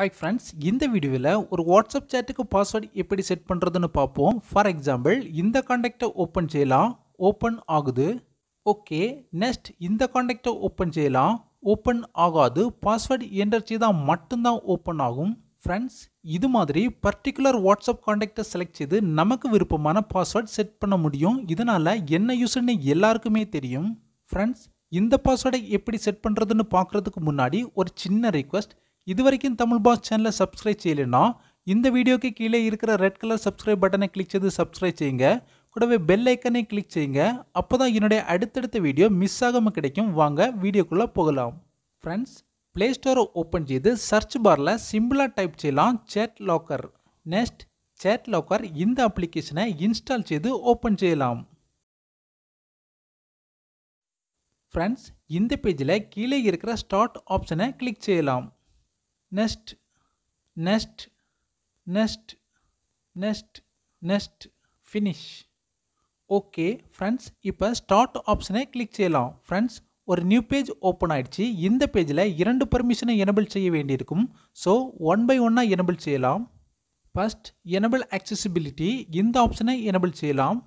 Hi friends, in this video, ஒரு WhatsApp chat password எப்படி set பண்றதுன்னு பாப்போம். For example, இந்த கான்டாக்ட் ஓபன் செய்யலாம். ஓபன் ஆகுது. ஓகே, நெக்ஸ்ட் இந்த கான்டாக்ட் ஓபன் செய்யலாம். ஓபன் ஆகாது. பாஸ்வேர்ட் என்டர் செய்தா மட்டும் தான் ஓபன் ஆகும். Friends, இது மாதிரி particular WhatsApp கான்டாக்ட் செலக்ட் செய்து நமக்கு விருப்பமான பாஸ்வேர்ட் செட் பண்ண முடியும். இதனால என்ன யூசர்னு எல்லாருக்குமே தெரியும். Friends, இந்த பாஸ்வேர்டை எப்படி செட் பண்றதுன்னு பார்க்கிறதுக்கு முன்னாடி ஒரு சின்ன request. இதுவரைக்கும் TamilBoss சேனலை சப்ஸ்கிரைப் செய்யலனா இந்த வீடியோக்கு கீழே இருக்கிற ரெட் கலர் சப்ஸ்கிரைப் பட்டனை கிளிக் செய்து சப்ஸ்கிரைப் செய்யுங்க. கூடவே பெல் ஐகானை கிளிக் செய்யுங்க. அப்பதான் என்னோட அடுத்தடுத்த வீடியோ மிஸ் ஆகாம கிடைக்கும். வாங்க வீடியோக்குள்ள போகலாம். ஃப்ரெண்ட்ஸ், Play Store ஓபன் செய்து சர்ச் பார்ல சிம்பிளா டைப் செய்யலாம் Chat Locker. Next Chat Locker இந்த அப்ளிகேஷனை இன்ஸ்டால் செய்து ஓபன் செய்யலாம். ஃப்ரெண்ட்ஸ், இந்த பேஜ்ல கீழே இருக்கிற ஸ்டார்ட் ஆப்ஷனை கிளிக் செய்யலாம். Next, finish. Okay, friends, இப்போ start option-ஐ click செய்யலாம். Friends, ஒரு new page open ஆயிடுச்சு. இந்த பேஜ்ல இரண்டு permission-ஐ enable செய்ய வேண்டியிருக்கும். So, one by one-ஆ enable செய்யலாம். First, enable accessibility. இந்த option-ஐ enable செய்யலாம்.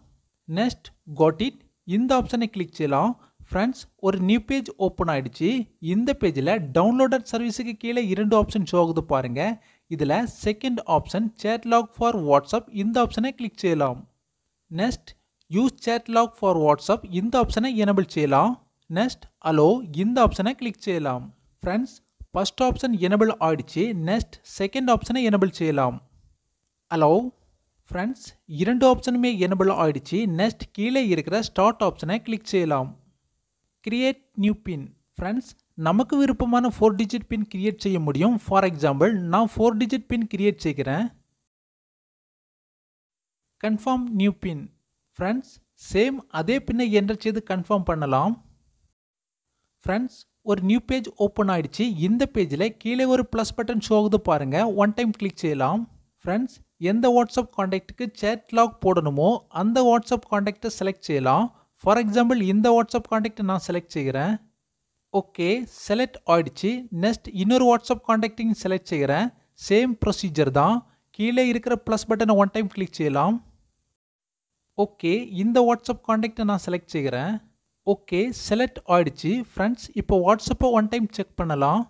Next, got it. இந்த option-ஐ click செய்யலாம். Friends, ஒரு new page open ஆயிடுச்சு. இந்த பேஜ்ல டவுன்லோடட் சர்வீஸுக்கு கீழே இரண்டு ஆப்ஷன் ஷோ ஆகுது பாருங்க. இதுல second option Chat Log for WhatsApp இந்த ஆப்ஷனை கிளிக் செய்யலாம். Next use Chat Log for WhatsApp இந்த ஆப்ஷனை எனேபிள் செய்யலாம். நெக்ஸ்ட் அலோ இந்த ஆப்ஷனை கிளிக் செய்யலாம். ஃப்ரெண்ட்ஸ், ஃபர்ஸ்ட் ஆப்ஷன் எனேபிள் ஆயிடுச்சு. நெக்ஸ்ட் செகண்ட் ஆப்ஷனை எனேபிள் செய்யலாம். அலோ. ஃப்ரெண்ட்ஸ், இரண்டு ஆப்ஷனுமே எனேபிள் ஆயிடுச்சு. நெக்ஸ்ட் கீழே இருக்கிற ஸ்டார்ட் ஆப்ஷனை கிளிக் செய்யலாம். Create new pin. Friends, நமக்கு விருப்பமான 4-digit pin create செய்ய முடியும். For example, நான் 4-digit pin create செய்கிறேன். Confirm new pin. Friends, same அதே பின்னை enter செய்து confirm பண்ணலாம். Friends, ஒரு new page open ஆயிடுச்சு. இந்த பேஜ்ல கீழே ஒரு plus button show ஆகுது பாருங்க. One time click செய்யலாம். Friends, எந்த WhatsApp contactக்கு chat log போடணுமோ அந்த WhatsApp contactை select செய்யலாம். For example, இந்த WhatsApp contact நான் செலக்ட் செய்கிறேன். ஓகே, செலக்ட் ஆயிடுச்சு. நெக்ஸ்ட் இன்னொரு வாட்ஸ்அப் கான்டாக்டையும் செலக்ட் செய்கிறேன். சேம் ப்ரொசீஜர் தான். கீழே இருக்கிற ப்ளஸ் பட்டனை ஒன் டைம் கிளிக் செய்யலாம். ஓகே, இந்த வாட்ஸ்அப் கான்டாக்டை நான் செலக்ட் செய்கிறேன். ஓகே, செலக்ட் ஆயிடுச்சு. ஃப்ரெண்ட்ஸ், இப்போ வாட்ஸ்அப்பை ஒன் டைம் செக் பண்ணலாம்.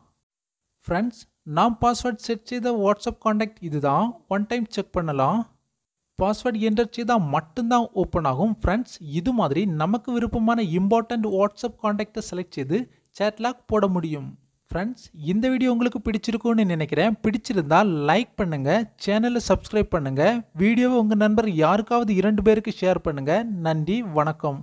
ஃப்ரெண்ட்ஸ், நான் பாஸ்வேர்ட் செட் செய்த வாட்ஸ்அப் கான்டாக்ட் இதுதான். ஒன் டைம் செக் பண்ணலாம். பாஸ்வேர்ட் என்டர் செய்தால் மட்டும்தான் ஓப்பன் ஆகும். ஃப்ரெண்ட்ஸ், இது மாதிரி நமக்கு விருப்பமான இம்பார்ட்டண்ட் வாட்ஸ்அப் கான்டாக்டை செலக்ட் செய்து Chat Log போட முடியும். ஃப்ரெண்ட்ஸ், இந்த வீடியோ உங்களுக்கு பிடிச்சிருக்கும்னு நினைக்கிறேன். பிடிச்சிருந்தால் லைக் பண்ணுங்கள், சேனலை சப்ஸ்கிரைப் பண்ணுங்கள், வீடியோவை உங்கள் நண்பர் யாருக்காவது 2 பேருக்கு ஷேர் பண்ணுங்கள். நன்றி, வணக்கம்.